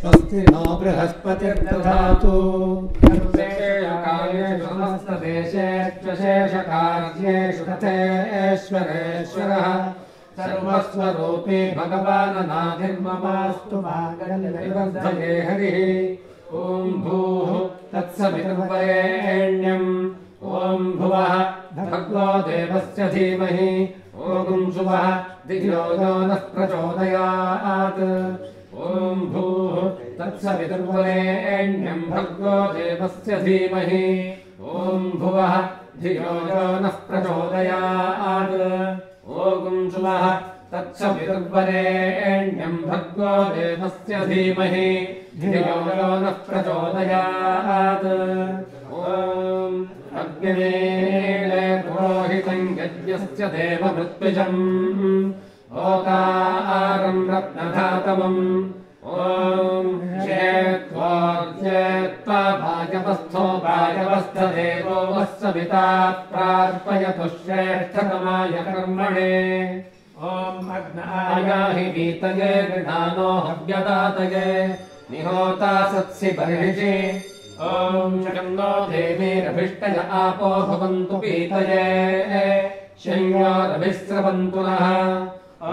स्वस्ति नो बृहस्पतिर्दधातु समस्तदेशेषु तथेश्वरेश्वरः सर्वस्वरूपी भगवाननाधिर्ममास्तु माङ्गल्यवर्धने हरिः ॐ भूः तत्सवितुर्वरेण्यम् ॐ भुवः भगवो देवस्य धीमहि ॐ शुभः धियो यो नः प्रचोदयात् ॐ भूः तत्सवितुर्वरेण्यं भगवो देवस्य धीमहि ॐ भुवः धियो यो नः प्रचोदयात् ॐ शुभः तत्सवितुर्वरेण्यं भगवो देवस्य धीमहि धियो यो नः प्रचोदयात् ॐ अग्निवेले पुरोहितं यज्ञस्य देवमृत्विजम् ओतारं रत्नधातवम् ॐ क्षेत्वा भाजपस्थो भाजपस्थ देवो वस्सविता प्रार्पयतु श्रेष्ठतमाय कर्मणे ॐ अग्नायाहि वीतये गृहाणो हव्यदातये निहोता सत्सि बर्हिषि ॐ शंगो देवीरभिष्टय आपो भवन्तु पीतये शंयोरभिस्रवन्तु नः ॐ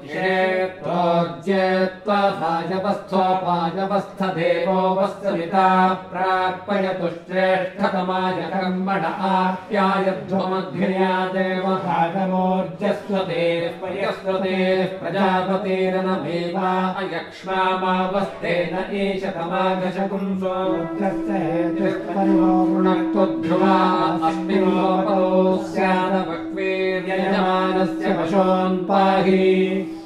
क्षेत्रोर्जेत्वा भाजपस्थो भाजपस्थ देवो वस्सविता प्रार्पयतु श्रेष्ठतमाय कर्मण आप्यायध्वमग्न्या देवभागमोर्जस्वते प्रजापतेरनमेवा अयक्ष्मामावस्तेन ईशतमाघशकुंसोर्णक्त्वध्रुवा अस्मिन्लोपरोस्यादवक्वीर्यजमानस्य वशोन्पाहि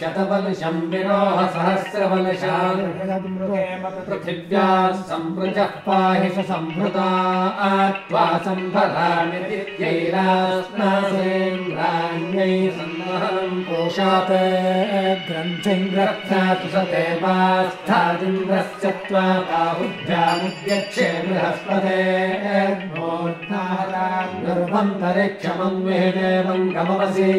शतवलशं विरोह सहस्रवलशान् पृथिव्याः सम्पृजः पाहि स सम्भृतात् त्वा सम्भरामि दिव्यैरास्नासेन्द्राण्यै सन्नहं पोषात् ग्रन्थिं रक्षातु स देवास्थादिन्द्रस्य त्वा बाहुभ्यामुद्यच्छे बृहस्पतेर् निर्वन्तरिक्षमन्विः देवं गमवसि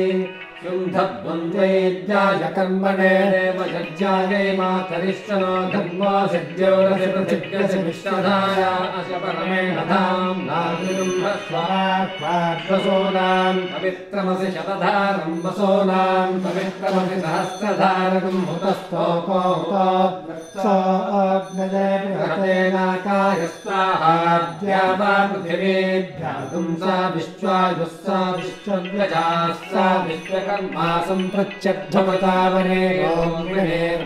युद्धद्वन्द्वैद्याय कर्मणे देवयज्ञायै मातरिष्ठनो धर्मासिद्योरसि पृथिव्यसि विष्णधाया असि परमेण धाम्नागुरुं ह्रस्वाक्वाग्वसोनां पवित्रमसि शतधारं वसोनां पवित्रमसि सहस्रधारकं हुतस्तोको हुतोऽग्नजयहतेनाकाय स्वाहाद्यावा पृथिवेभ्यागुं सा विश्वायुः सा विश्वव्यजाः सा विश्व मासं प्रत्यध्वमतावने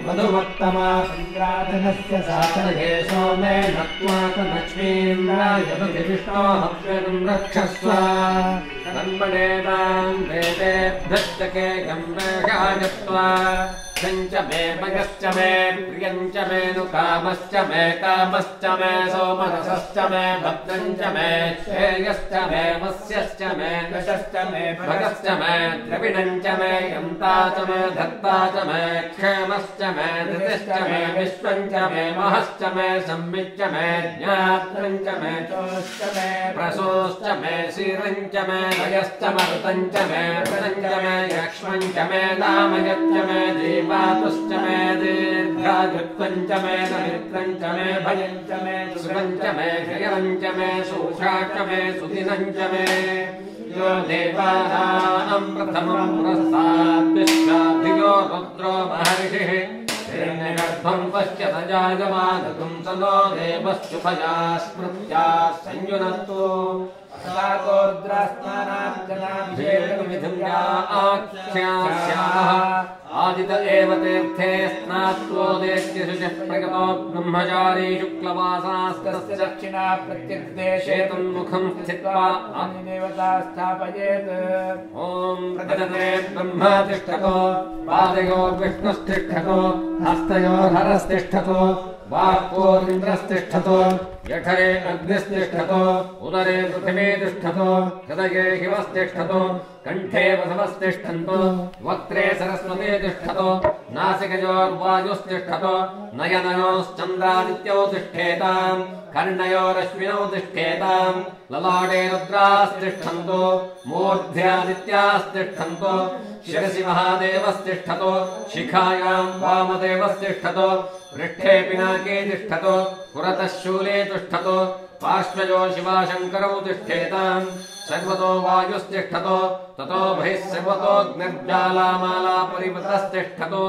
मधुमत्तमा सङ्क्रातनस्य सातर्हे सोमे नक्वातलक्ष्मीन्द्रायविष्णो हव्यं रक्षस्व कर्मणे मां वेदेभ्यश्चके गम्भगायत्वा च मे मयश्च मे प्रियं च मे नु कामश्च मे सोमनसश्च मे भक्तं च मे श्रेयश्च मे मत्स्यश्च मे दशश्च मे भगश्च मे द्रविणं च मे यन्ता च मे धत्ता च मे क्षेमश्च मे धृतिश्च मे विश्वं च मे महश्च मे संविच्च मे ज्ञात्रं च मे तोश्च मे प्रसोश्च मे शिरं च मे लयश्च मरुतं च मे वृतं च मे यक्ष्मं च मे नामयच्च मे देव वातुश्च मे दीर्घायुक्तं च मे मित्रं च मे भयं च मे सुरं च मे जयं च मे सोषा च मे सुदिनं च मे यो देवानां प्रथमं पुरस्ताद्विश्वाधियो रुद्रो महर्षिः हिरण्यगर्भं पश्यतजायमानगुं ततो देवश्चुभया स्मृत्या संयुनक्तो आदित एव तीर्थे स्नात्वोदेत्यशुचः प्रगतो ब्रह्मचारी शुक्लवासास्तस्य दक्षिणा प्रत्यग्देशे तन्मुखं स्थित्वा आदिदेवता स्थापयेत्। ॐ प्रजते ब्रह्मा तिष्ठतो पादयोर्विष्णुस्तिष्ठतो हस्तयोर्हरस्तिष्ठतो वाक्पोरिन्द्रस्तिष्ठतो जठरे अग्निस्तिष्ठतो उदरे पृथिवीतिष्ठतो हृदये हिमस्तिष्ठतो कंठे वसवस्तिष्ठन्तो वक्त्रे सरस्वतीतिष्ठतो नासिकयोर्वायुस्तिष्ठतो नयनयोश्चन्द्रादित्यौ तिष्ठेताम् कर्णयोरश्विनौ तिष्ठेताम् ललाटे रुद्रास्तिष्ठन्तो मूर्ध्यादित्यास्तिष्ठन्तो शिरसि महादेवस्तिष्ठतो शिखायां वामदेवस्तिष्ठतो पृष्ठे पिनाके तिष्ठतो पुरतः शूले तिष्ठतो पार्श्वयो शिवाशङ्करौ तिष्ठेताम् सर्वतो वायुस्तिष्ठतो ततो बहिः सर्वतोऽग्निर्जालामाला परिवृतस्तिष्ठतो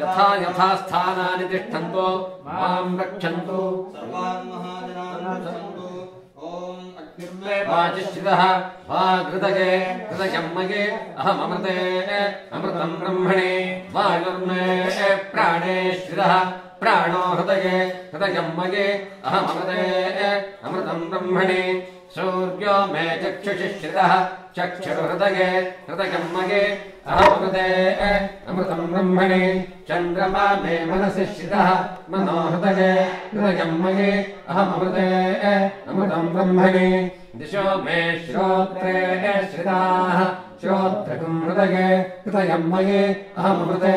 यथा यथा स्थानानि तिष्ठन्तो मां रक्षन्तु सर्वान् महाजनान्। ॐ वाचिश्चितः वागृतये कृतयं मये अहममृते अमृतं ब्रह्मणे वायुर्मे प्राणे श्चितः प्राणो हृदये हृदयं मये अहमृते अमृतं ब्रह्मणे सूर्यो मे चक्षुषि श्चितः चक्षुर्हृदये हृदयं मये अहमृते अमृतं ब्रह्मणे चन्द्रमा मे मनसि श्चितः मनो हृदये हृदयं मये अहमृते अमृतं ब्रह्मणे दिशो मे श्रोत्रे श्चिताः श्रोत्रकं हृदये हृदयं मये अहमृते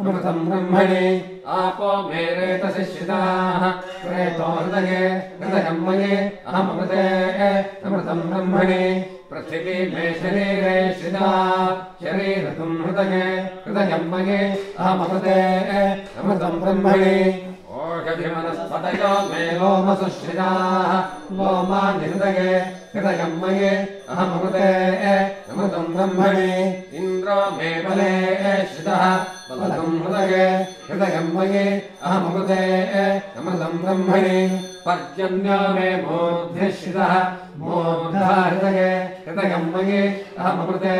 अमृतं ब्रह्मणे आपो मे रेतसि श्चिताः रेतो हृदये हृदयं मये अहमृते अमृतं ब्रह्मणे पृथिवी मे शरीरे श्रिता शरीरकं हृदये हृदयं मये अहमृते अमृतं ब्रह्मणे ओषधिमनस्पतयो मे लोमसुश्रिताः लोमानि हृदये हृदयं मये अहमृते अमृतं ब्रह्मणे इन्द्रो मे बले श्रितः बलकं हृदये हृदयं मये अहमृते अमृतं ब्रह्मणे पर्जन्यो मे मूर्ध्निश्चितः मूर्धा हृदये हृदयं मये अहमृते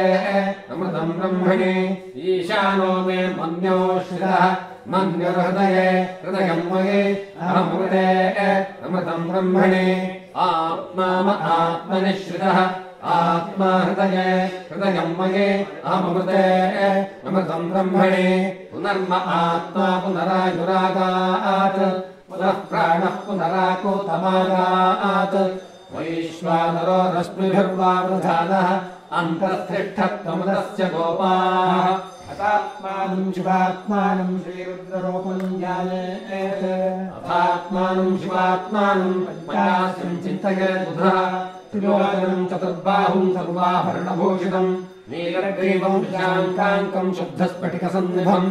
अमृतं ब्रह्मणे ईशानो मे मन्योश्चितः मन्युर्हृदये हृदयं मये अहमृते अमृतं ब्रह्मणे आत्मा म आत्मनिश्चितः आत्मा हृदये हृदयं मये अहमृते अमृतं ब्रह्मणे पुनर्म आत्मा पुनरायुरागात् पुनः प्राणः पुनराकूतमागात् वैश्वानरो रश्मिभिर्वावृधानः अन्तस्तिष्ठत्वमृतस्य गोपाः अथात्मानं शिवात्मानं श्रीरुद्ररूपञ्जायेत् अथात्मानं शिवात्मानं पञ्चास्यं चिन्तयेदुधः त्रिलोचनं चतुर्बाहुं सर्वाभरणभूषितं नीलग्रीवं शाङ्काङ्कं शुद्धस्फटिकसन्निभं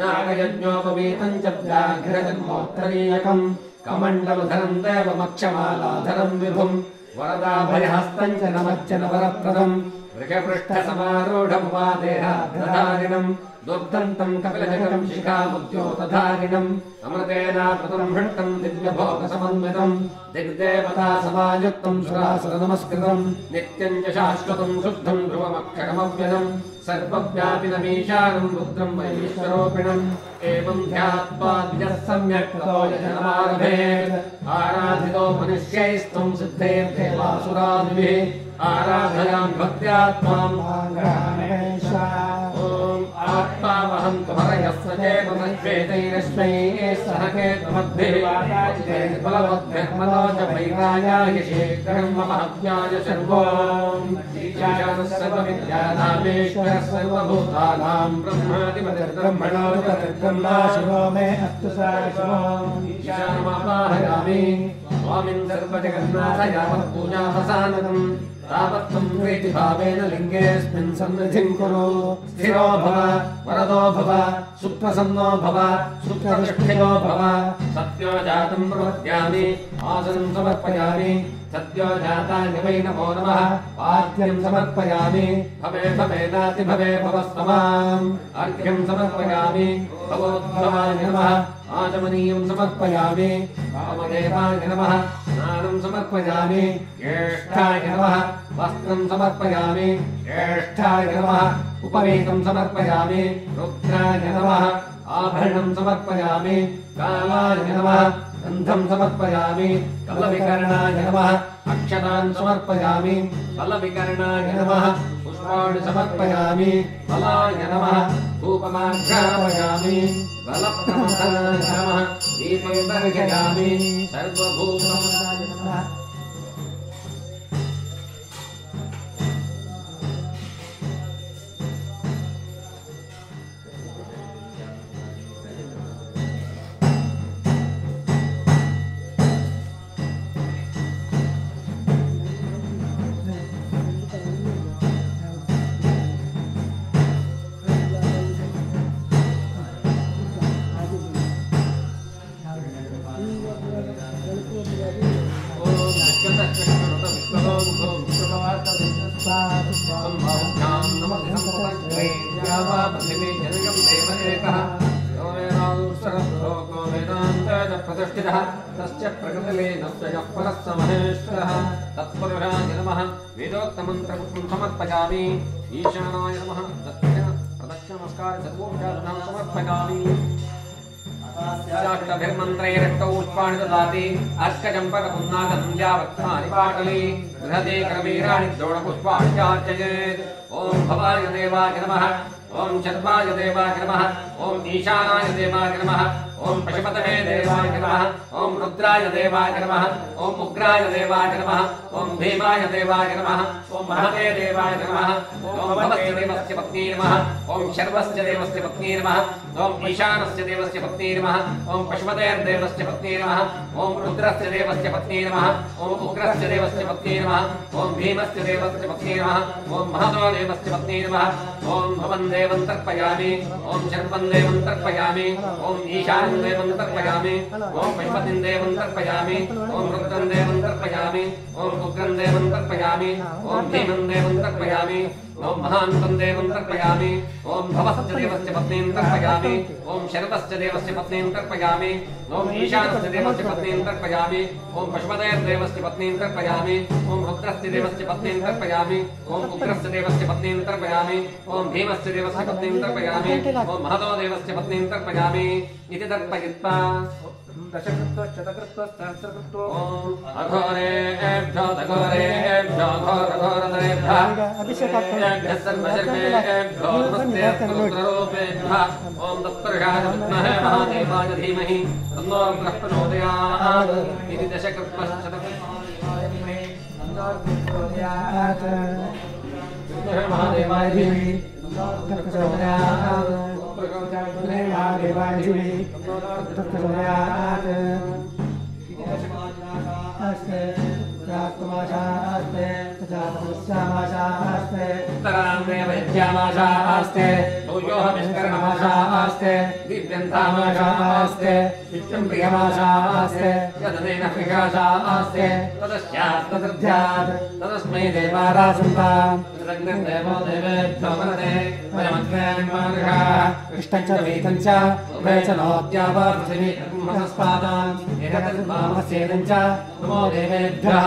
नागयज्ञोपवीतं च व्याघ्रजन्मोत्तरीयकं कमण्डलधरं देवमक्षमालाधरं विभुं वरदाभयहस्तं च नमज्जनवरप्रदं मृगपृष्ठसमारूढमुपादेहाग्रधारिणं दुर्दन्तं कपिलजगं शिखामुद्योतधारिणम् अमृतेनामृतं हृत्तं दिव्यभोगसमन्वितं दिग्देवतासमायुक्तं सुरासुरनमस्कृतं नित्यं च शाश्वतं शुद्धं ध्रुवमक्षरमव्ययं सर्वव्यापिनमीशानं रुद्रं वैश्वरूपिणम् एवं ध्यात्वा द्विजः सम्यक्तो यजनमारभेत् आराधितो मनुष्यैस्त्वं सिद्धेर्देवासुरादिभिः आराधयामि भक्त्या त्वां गणामेश। ॐ आत्मावहं त्वरयस्वेतैरश्मै सहकेतमद्भिर्बलवद्भिर्मनोजभैरायायशेखरमहत्याय सर्वविद्यानामेश्वरः सर्वभूतानां ब्रह्मादिपतिर्ब्रह्मणो ब्रह्मा शिवो मे अस्तु शिवो ईशानमापाहयामि स्वामिन् सर्वजगन्नाथयावत्पूजावसानकम् तावत्त्वं प्रीतिभावेन लिङ्गेऽस्मिन् सन्निधिं कुरु स्थिरो भव वरदो भव सुप्रसन्नो भव सुप्रतिष्ठितो भव सत्यो जातं प्रपद्यामि आसनं समर्पयामि सत्यो जाता निवै नमो नमः पाद्यं समर्पयामि भवे भवेनाति भवे भवस्तमाम् अर्घ्यं समर्पयामि भवोद्भवाय नमः आचमनीयं समर्पयामि वामदेवाय नमः स्नानं समर्पयामि ज्येष्ठाय नमः वस्त्रं समर्पयामि ज्येष्ठाय नमः उपवेकं समर्पयामि रुद्राय नमः आभरणं समर्पयामि कालाय नमः गन्धं समर्पयामि कलविकरणाय नमः अक्षतान् समर्पयामि कलविकरणाय नमः पुष्पाणि समर्पयामि फलाय नमः धूपमाघ्रापयामि बलप्रमथनाय नमः दीपं दर्शयामि सर्वभूतमनाय नमः ॐ भवाय देवाय नमः ॐ शर्वाय देवाय नमः ॐ ईशानाय देवाय नमः ॐ पशुपतये देवाय नमः ॐ रुद्राय देवाय नमः ॐ उग्राय देवाय नमः ॐ भीमाय देवाय नमः ॐ महते देवाय नमः ॐ भवस्य देवस्य पत्नी नमः ॐ शर्वस्य देवस्य पत्नी नमः ॐ ईशानस्य देवस्य पत्नी नमः ॐ पशुपतेर्देवस्य पत्नी नमः ॐ रुद्रस्य देवस्य पत्नी नमः ॐ उग्रस्य देवस्य पत्नी नमः ॐ भीमस्य देवस्य पत्नी नमः ॐ महतो देवस्य पत्नी नमः ॐ भवन् देवं तर्पयामि ॐ शर्वं देवं तर्पयामि ॐ ईशानं देवं तर्पयामि ॐ पशुपतिं देवं तर्पयामि ॐ रुद्रं देवं तर्पयामि ॐ उग्रं देवं तर्पयामि ॐ भीमं देवं तर्पयामि ॐ महान्तं देवं तर्पयामि ॐ भवस्य देवस्य पत्नीं तर्पयामि ॐ शरवस्य देवस्य पत्नीं तर्पयामि ॐ ईशानस्य देवस्य पत्नीं तर्पयामि ॐ पशुपतये देवस्य पत्नीं तर्पयामि ॐ रुद्रस्य देवस्य पत्नीं तर्पयामि ॐ उग्रस्य देवस्य पत्नीं तर्पयामि ॐ भीमस्य देवस्य पत्नीं तर्पयामि ॐ महतो देवस्य पत्नीं तर्पयामि इति तर्पयित्वा ॐ तदस्मै देवारासन्ता देवो देवेभ्यो वरदे इष्टचवेतञ्च वेचनोद्यावर्धिनि ब्रह्मसस्पादान् एकतद्मामसेदञ्च नमो देवेभ्यः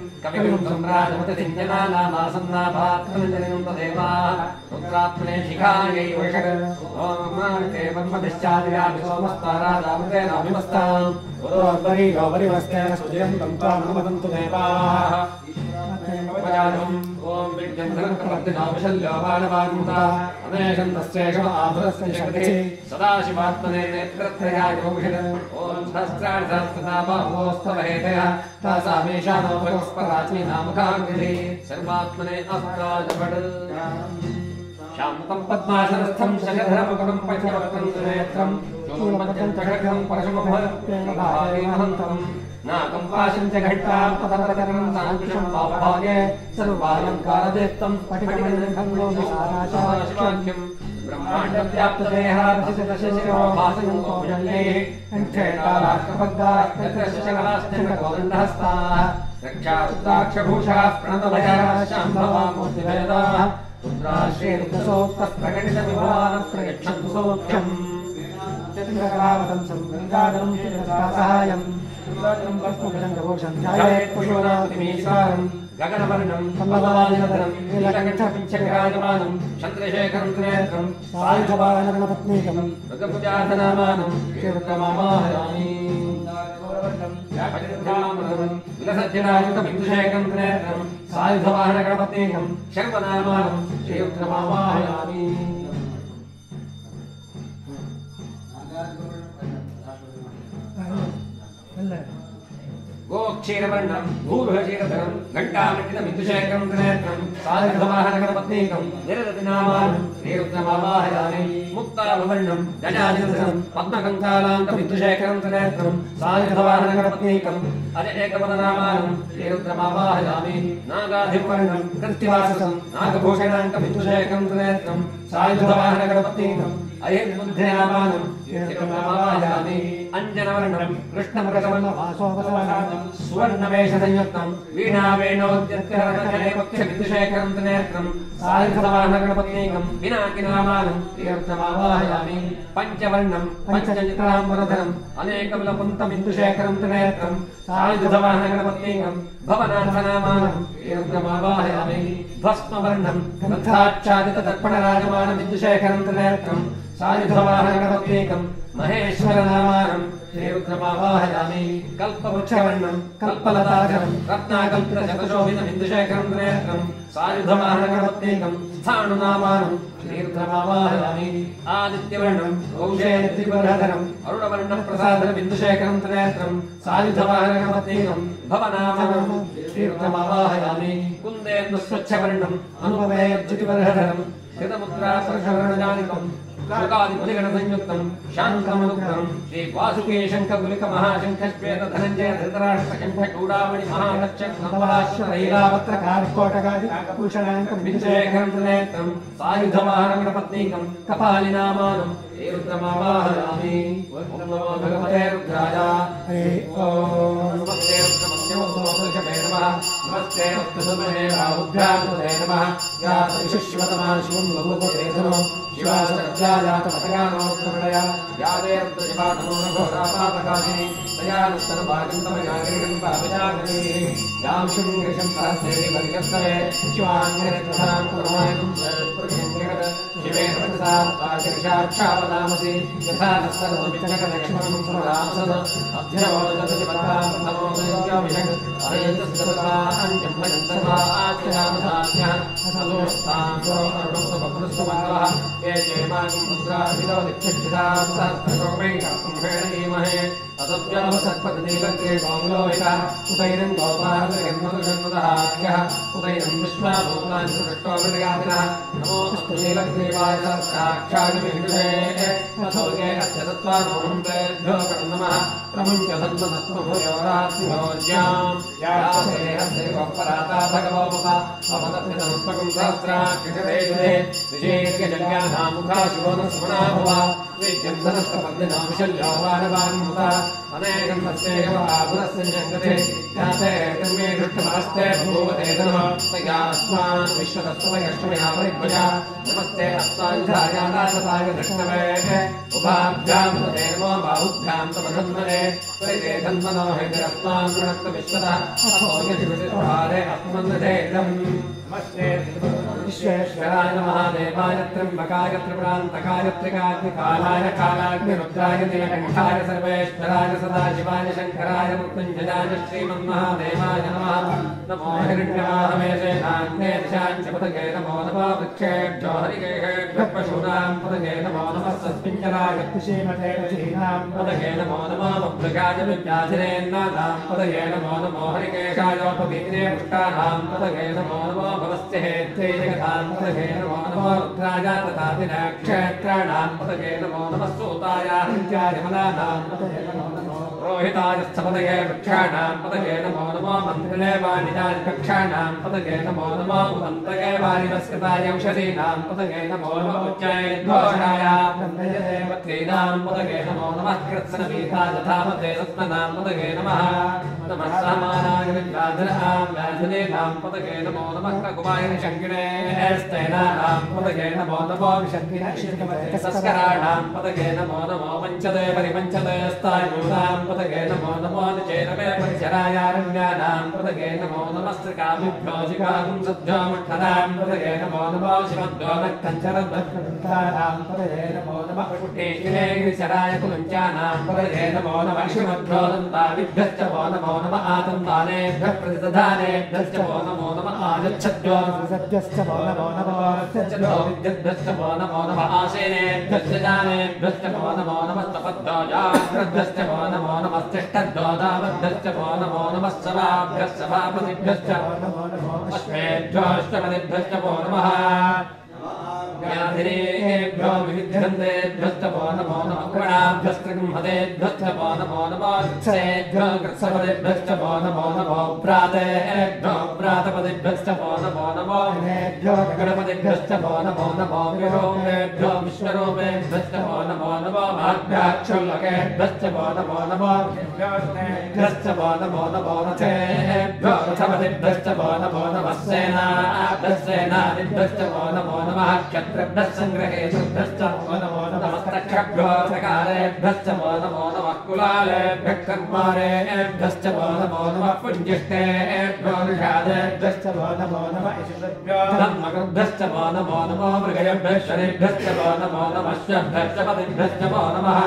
Om Vidyantharam Pratinavishallavalavagmuta Aneshantastrekama Abhrasya Shakti Sadashivatmane Netratraya Yogshita Om Sastrarasastatapahostavahedaya Tasamishanapayosparachmi Namakangiri Sarvatmane Astrajapadu Shantam Padmasarastham Shakadharamakadam Pachavattam Sunetram Churmatyam Chakadham Parashamabharatya Bhavinantam Nakam Pasham Chakadham Patatakaram Sanksham Bhavabhage Sarvalam Karadettam Patikadham Sarashivakyam Brahmandam Vyaptadeha Rasitatashishiro Bhasam Kojanle Anthetarakapagda Aktatrashashakasthana Godandhasta Rakshasudakshaghushas Pranavayara Shambhavamurtiveda Udrashirukasoptas pragaditavivanas pragachantusopyam Chaturakaravadam samrangadam chirasasahayam Udratam vasmukajangavosham jayet pushoravatimisharam Gaganavarnam sambhavadinataram Nilakachapin chakrajamanam Chandrashekaram tunetram Salijavanarnapatnikam Ragapujatanamanam Shivakamaharami Pajatamratam Vilasajjanayutam Indushaykam Tunetram Sāyudhavāhanakarapatikam Sharvanamanam Shayutramāmāyāmi Gokshiravarnam Bhūruhashirataram Ghantāmititam Indushaykam Tunetram Sāyudhavāhanakarapatikam Niradatināmanam Shayutramāmāyāmi Muktavavarnam, Jajajataram, Padmakankalantam, Indushaykam Tunetram, Sāyudhavāhanakarapatikam, Ajayekapadanamanam, Shayutramāmāyāmi Nāgādhivarnam, Kristivāsasam, Nāgabhūṣanantam, Indushaykam Tunetram, Sāyudhavāhanakarapatikam, Ayedmudhyāmanam, Shayutramāmāyāmi Anjanavarnam, Krishnamukasavarnam, Vāsopasavaranam, Suvarnaveshasanyuktam, Vīṇāvēnodyatyaranatyarepakṣa, Indushaykam Tunetram, Sāyudhavāhanakarapatikam, Vinākināmanam, Shayutramāmāyāmi Panchavarnam, Panchajitram Varadharam, Anekavilapuntam Indushaykam Tunetram, Sāyudhavāhanakarapatikam, Bhavanāthanamanam, Shayutramāmāyāmi Bhasmavarnam, Granthācchāditattarpanarajamanam, Indushaykam Tunetram, Sāyudhavāhanakarapatikam, Maheshwaranamanam, Shayutramāmāyāmi Kalpavrukshavarnam, Kalpalatacharam, Ratnakalpitachakrashobhitam, Indushaykam Tunetram, Sāyudhavāhanakarapatikam, Sthanunamanam, Shayutramāmāyāmi Adityavannam, Oshayadivadharam, Arunavarnam Prasadharam, Indushaykam Tunetram, Sāyudhavāhanakarapatikam, Bhavanamanam, Shayutramāmāyāmi Kundenduswachchavarnam, Anupaveyabjyutivadharam, Kritamudrasarashavaranajanikam, Sukādipuliganasanjuktam, Shankamanuktam, Shri Vāsukeshankamulika-mahāshankashveta dhananjaya dhritarāshtakemphakuravani mahānakshaknavāshrairavatakārkotagādi Pusharantam Indushaykam Tunetram, Sāyudhavāhanakarapatikam, Kapālināmanam, Shayutramāmāyāmi Om Namo Bhagavate Rudraya Hare Om Namaste Rudramasyamastosakshapetamaha Namaste Rudrasudmane Rāhubhyāmudetamah Yātavishishvatamaha Shivam Lagupatetanom Shivasarajya Yātavatayanottamaya Yādeyarudrajapatamonagorāpātakākini Dayānustarabhājantamayāgirikam pāpajakari Yāmshumgrisham sāsnevi bharyattave Shivāngiratrasam kuramayanam sarpuryantikata Shivenapatasa Vāshirishākshāvata Namasi Yathanasarva Vichakadakshmanam Surahamsana Abhyanavodakatipattham Namodayavyashak Arayatastatha Anjammayantatha Atyanamathatya Asadostham Soharvastavakrustavakravaha Yajayamagam Mudravidodikshitram Sarthakomengakum Vedaimahe Asabhyavasatpadadevakre Banglovita Udairam Goparadhagammadushanmudahakya Udairam Vishwabhutlansuraktovidagatina Namo Astudevakrevajasakshagamihidure Mathogye Asyasatvarumbe Dhyokarnamah Pramunchasantanatmahoyoratmyoryam Yase Asyagopparata Bhagavopapa Avatathitanutmakum Sastra Kishadejade Vijayirgajanyanamukhashivonasmanabhava Vidyamdhanastapandinamishalyavanavamhuta अनेकं तस्यैव आसुरस्य जङ्गते जाते तन्मे दृष्टमस्ते भूवते नमः तया अस्मान् विश्वतस्तमयक्षमयापरिभुजा नमस्ते अस्ताङ्घायानाथाय दृष्टवे उभाभ्यां सदेवो बाहुभ्यां समधन्वने परिते धन्वनो हेतरस्मान् वृणक्तविश्वतः अथो यतिविदितभारे अस्मन्दधेदम् नमस्ते विश्वेश्वराय महादेवाय त्र्यम्बकाय त्रिपुरान्तकाय त्रिकाग्निकालाय कालाग्निरुद्राय दिनकण्ठाय सर्वेश्वराय सदाशिवाय शङ्कराय मृत्युञ्जयाय श्रीमन्महादेवाय नमः नमो हिरण्यवाहमेशेनाग्ने दिशाञ्च पतये नमो नमः वृक्षेभ्यो हरिकेहेभ्यः पशूनां पतये नमो नमः सत्पिञ्जराय कृषीमते ऋषीणां पतये नमो नमः वृक्षाय विव्याधिरेन्नादां पतये नमो नमो हरिकेशायोपवीतिने पुष्टानां पतये नमो नमः भवस्य हेत्रे जगतां पतये नमो नमः रुद्राय तथादिनक्षेत्राणां पतये नमो नमः सूताय हृत्यायमलानां पतये नमो रोहितायस्तपतये वृक्षाणां पतये नमो नमो मन्त्रिणे वाणिजादिकक्षाणां पतये नमो नमो उदन्तये वारिवस्कृताय औषधीनां पतये नमो नमो उच्चैर्घोषाय देवत्रीणां पतये नमो नमः कृत्सनपीठाजथामते रत्ननां पतये नमः नमः सामानाय विद्याधरां व्याधुलेनां पतये नमो नमः कुमारिणि शङ्किणे स्तेनानां पतये नमो नमो विशन्तिने संस्कराणां पतये नमो नमो वञ्चते परिवञ्चते स्थायूनां पतये नमो नमो निचेरवे परिचरायारण्यानां पतये नमो नमस्त्रकाभिभ्यो शिखां सद्योमुट्ठनां पतये नमो नमो शिवद्यो नक्तञ्चरद्वत्कृन्तानां पतये नमो नमः पुट्टेकिले गिरिचराय कुलुञ्चानां पतये नमो नमः शिवद्यो दन्ताभिभ्यश्च वो नमो नमः आतन्तानेभ्यः प्रतिदधानेभ्यश्च वो नमो नमः आगच्छद्यो सद्यश्च वो नमो नमः सच्चो विद्यभ्यश्च वो नमो नमः आसेनेभ्यश्च जानेभ्यश्च वो नमो नमः तपद्यो जाग्रद्भ्यश्च वो नमो नमः तिष्ठद्योदावद्भ्यश्च वो नमो नमः सभाभ्यः सभापतिभ्यश्च वो नमो नमः अश्वेभ्योऽष्टपतिभ्यश्च वो नमः व्याधिरेभ्यो विविध्यन्तेभ्यश्च वो नमो नमः गुणाभ्यस्त्रिगृह्मतेभ्यश्च वो नमो नमः कृत्सेभ्यो कृत्सपतिभ्यश्च वो नमो नमो प्रातेभ्यो प्रातपतिभ्यश्च वो नमो नमो हिनेभ्यो गणपतिभ्यश्च वो नमो नमो विरोमेभ्यो विश्वरूपेभ्यश्च वो नमो नमो भाग्याक्षुल्लकेभ्यश्च वो नमो नमो भ्यश्च वो नमो नमो रथेभ्यो रथपतिभ्यश्च वो नमो नमः सेनाभ्यः सेनादिभ्यश्च वो नमो नमः क्षत्रभ्यः सङ्ग्रहेतुभ्यश्च वो नमो नमः तक्षभ्यो सकारेभ्यश्च वो नमो नमः कुलालेभ्यः कर्मारेभ्यश्च वो नमो नमः पुञ्जिष्टेभ्यो निषादेभ्यश्च वो नमो नमः यशुभ्यो धर्मकृभ्यश्च वो नमो नमो मृगयभ्यश्वरेभ्यश्च वो नमो नमः श्वभ्यश्चपतिभ्यश्च वो नमः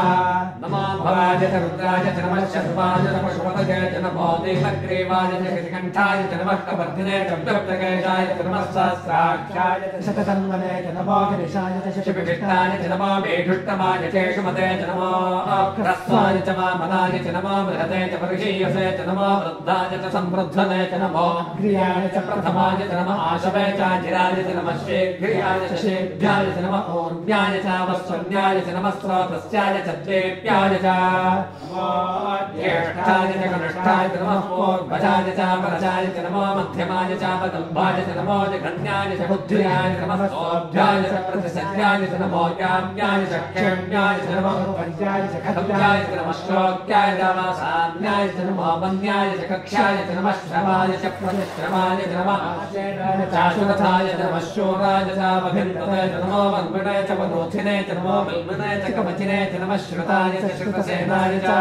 नमो भवाय च रुद्राय च नमः शर्वाय नमः शुभदगे च नमो दीपग्रीवाय च हृत्कण्ठाय च नमः कवर्धिने च व्रतकेशाय च नमः सहस्राक्षाय च शततन्वने नमो गणेशाय च शिवविष्टाय च नमो मेघुष्टमाय च शुमते च नमो अक्रस्वाय च वामनाय च नमो बृहते च वृषीयसे च नमो वृद्धाय च समृद्धने च नमो ग्रियाय च प्रथमाय च नमः आशवे च जिराय च नमः शेग्रियाय च शेभ्याय च नमः ओर्म्याय च वस्वन्याय च नमः स्रोतस्याय च द्वेप्याय च नमो ज्येष्ठाय च कनिष्ठाय च नमः पूर्वजाय च परजाय च नमो मध्यमाय च पदम्भाय च नमो जघन्याय च बुद्ध्याय च नमः ध्याय च प्रतिसद्याय च नमो याम्याय च क्षेम्याय च नमो पञ्चाय च खड्गाय च नमः श्लोक्याय च नमः साम्याय च नमो वन्याय च कक्षाय च नमः श्रवाय च प्रतिश्रवाय च नमः आशेणाय च आशुरथाय च नमः शूराय च अभिन्दताय च नमो वन्मणे च वनोथिने च नमो बल्मणे च कवचिने च नमः श्रुताय च श्रुतसेनाय च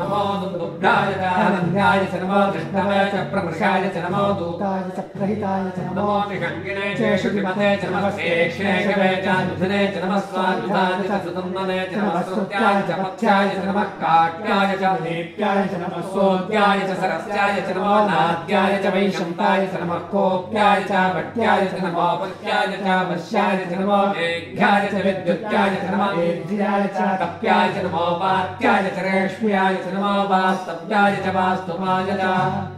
नमो दुर्दुभ्याय च आनन्याय च नमो कृष्णमय च प्रमृषाय च नमो दूताय च प्रहिताय च नमो निगङ्गिने च शुचिमते च नमः शेषेकवे च दुधने च नमः स्वाध्याय च सुदम्मने च नमः सुत्याय च पथ्याय च नमः काट्याय च दीप्याय च नमः सोध्याय च सरस्याय च नमो नाद्याय च वैशम्पाय च नमः कोप्याय च भट्याय च नमो पत्याय च वश्याय च नमो मेघ्याय च विद्युत्याय च नमः एध्याय च तप्याय च नमो वात्याय च रेष्म्याय च नमो वास्तव्याय च वास्तुमाय च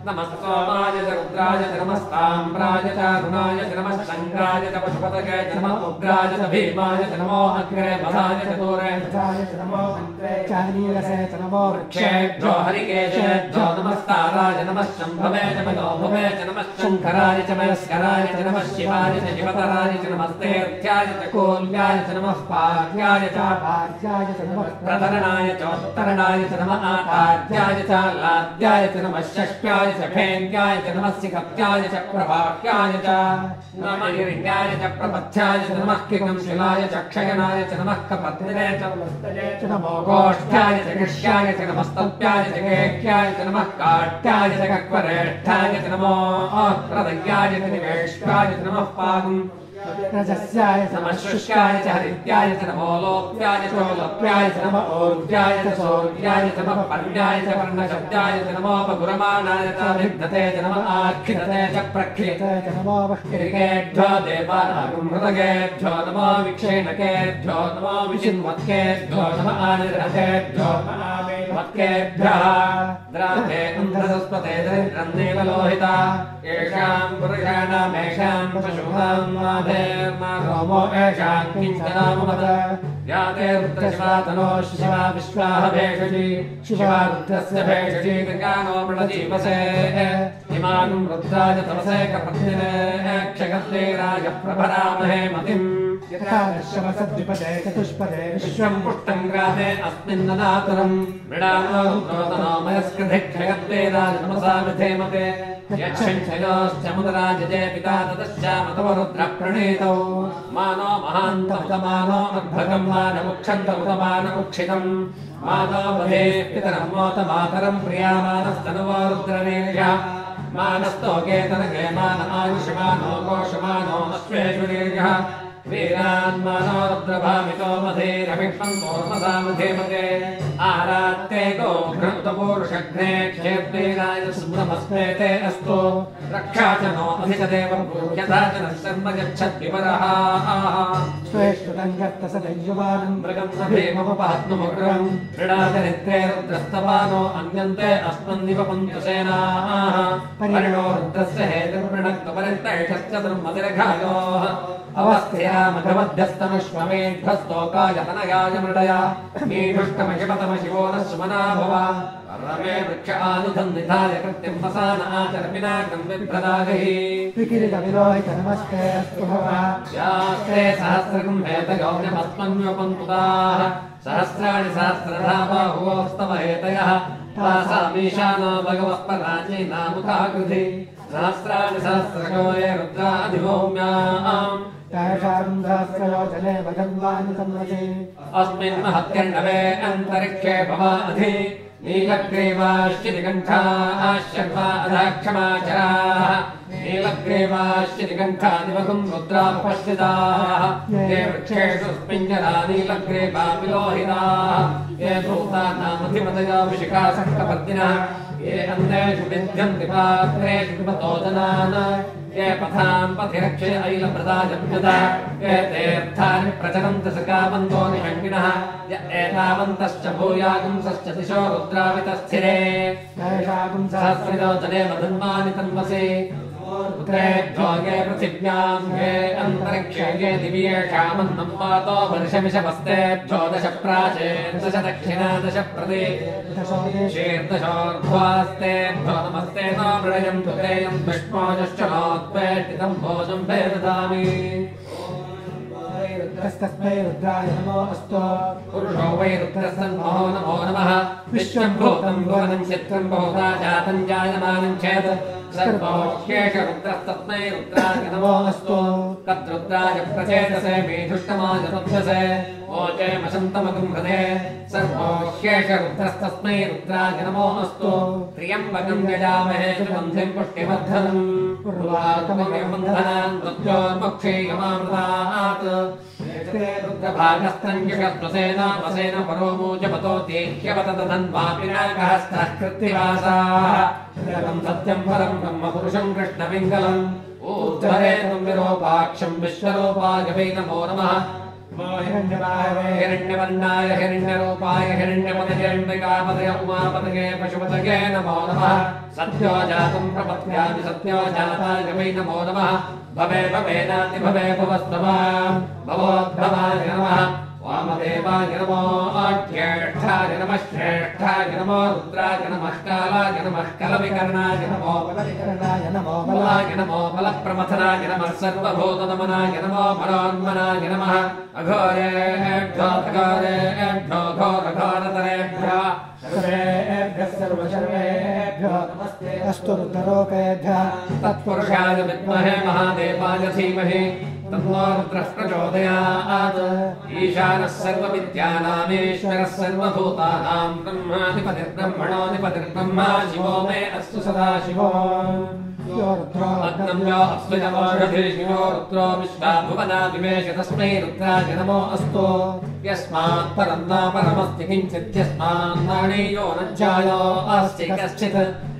नमः सोमाय च रुद्राय च नमः साम्राय च ऋणाय च नमः शङ्कराय च पशुपतये च नमः उग्राय च भीमाय च नमो अग्रे बलाय च Namah Rajasya samashushya haridya samolopya solopya samorjya solya samapandya samarnashabdya samapagramana samidate samakhidate prakrite samavakiriketho devaragumhradaketho namavikshenaketho namavichinvatketho namaaniraketho namavevatketho drakendrasaspate drandela lohita esham purushanam esham pashuham Romo Eshan, Kintanamata, Yater, Tasvatano, Shiva, Vishwa, Bejaji, Shiva, Tassabejaji, the Gano, Brazivase, Iman, Raja, Taseka, Patine, Chakate, Raja, Praparame, Matim, Yata, Shavasa, Dipade, Tushpade, Shamputangrade, Aspinadatam, Redano, Maskate, Chakate, Raja, Masava, Temate. Yachinchayos, Chamudraja, Jepita, the Shamatavar, Drapraneto, Mano, Mahanta, Mano, Bhagamana, Chanta, Mano, Chitam, Mano, Pitaram, Mataram, Priyamana, Stanavar, Draneja, Manasto, Getan, Gemana, Ayushamano, Goshamano, Australia. Viran Manor Prabhamito Mate, Ravitan Formadam Demade, Aratego, Grantabur Shakne, Chevy Riders, Namaste, Asto, Rakatano, Hitadeva, Yatan, Samaja Chatibaraha, Stretch to Dangatas and Yuvan, Bragam, Mabat, Nomogram, Redate, Tastavano, Angante, Aspandiva Pontasena, Parinor, the Seh, the Renak, the Valentine, Chatham, Madagayo. Avastya Madhavaddhastanushvame Dhrastoka Yatanaya Yamridaya Me Dhushtamashipatama Shivona Shmana Bhava Rame Vriksha Anudhan Nithaya Krityam Vasana Achara Pinakam Vipradagahi Vikirita Vidohita Namaste Astuhava Yaste Sahasrakam Heta Gaunyam Asmanyopantutaha Sahastrani Sahasradhava Huostava Hetaya Passamishana Bhagavaparaji Namukakruti Sahastrani Sahasrakoye Rudra Adhivomyam Taisham Sahasrayotane Vajamvani Samrati Asmin Mahatyarnave Antarikshe Bhavadhi Neelagreva Shirikantha Asharva Adhakshamachara Neelagreva Shirikantha Divagum Rudra Upashtita Devrkshesu Spinjara Neelagreva Vilohita Yebhuta Namathimataya Vishika Sakhtapattina Ye Andesh Vidyantipa Kreshvipatojanana Ye Patham Pathirakshya Ayla Pradajapyata Ye Terthani Prajakantasakavantoni Shankinaha Ye Etavantascha Bhuyagumsascha Disho Rudravitasthire Daishagum Sahasridojane Madhanmani Tanvasi Utre Dhoge Prasivyam Ye Antarikshe Ye Divye Shamannam Pato Varshamishapaste Jodasha Prache Dasha Dakshina Dasha Prade Shirtashor Khwaste Jodamaste Nabrayam Tukreyam Vishmajashchanot Petitam Bhojam Vedadami Tastasmay Rudraya Namo Astu Purusho Vai Rudrasan Maho Namo Namaha Vishwam Bhutam Bhuvanam Chitram Bhuta Jatam Jayamanam Cheta Sarva Keshar Rudrastasmay Rudraya Namo Astu Tat Rudraya Prachetase Vidhushtamaya Tapsase Oje Masantamakum Hrade Sarva Keshar Rudrastasmay Rudraya Namo Astu Priyambakam Gajamahe Chubandhim Pushtimadhanam Purvatamam Bandhanam Rudyor Mokshi Yamamrata Bhagasthan Yashasvasena Vasena Paromu Japato Tekhyavatatadan Vapinakahastah Kritivasa Shriram Satyam Param Brahma Purusham Krishna Vingalam Uddharetum Viropaksham Vishwarupagave Namo Namaha Hiranyavannaya Hiranyarupaya Hiranyapatahiranbhikapataya Umapatake Pashupatake Namo Namaha Satyojatum Prapatyami Satyojatagave Namo Namaha Bhave Bhavenati Bhave Bhavastava Bhavodbhavaya Namaha Vamadevaya Namo, Jyatthaya Namah, Shretthaya Namo, Rudraya Namah, Kalaya Namah, Kalavikarnaya Namo, Kalavikarnaya Namo, Balaya Namo, Balapramatharaya Namah, Sarvabhutanamanaya Namo, Maronmanaya Namah, Aghore Ebdho, Ghoraghoratarebdha, Ebdha Sarvacharvebdha, Namaste Asturudharokebdha, Tatpurushaya Vidmahe Mahadevaya Dhimahi, Tatvarudras Prachodayat, Ishanas Sarva Vidyanam, Ishwaras Sarva Bhutanam, Brahmanipadir Brahmanonipadir Brahma, Shivo Me Astu Sada Shivo. Adnam yo astu yamo radhi yo rutro vishva bhuvana vimesha tasmai rutraja namo astu yasmat paranna paramasti kinchit yasmat nani yo nanjayo asti kaschit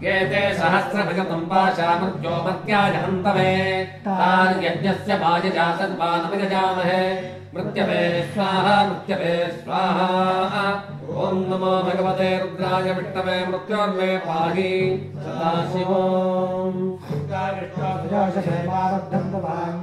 yete sahasra bhagatam pasha mrtyo matyaya hantave, tar yajnasya bhajaja sadvana vijajamahe, mrityave swaha, om namo bhagavate rudraya vittave mrtyorme pahi, sadashivom, sadashivom, sadashivom,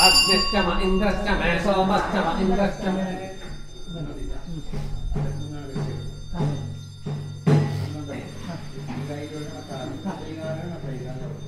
Adnistama, Indrastame, Somastama, Indrastame.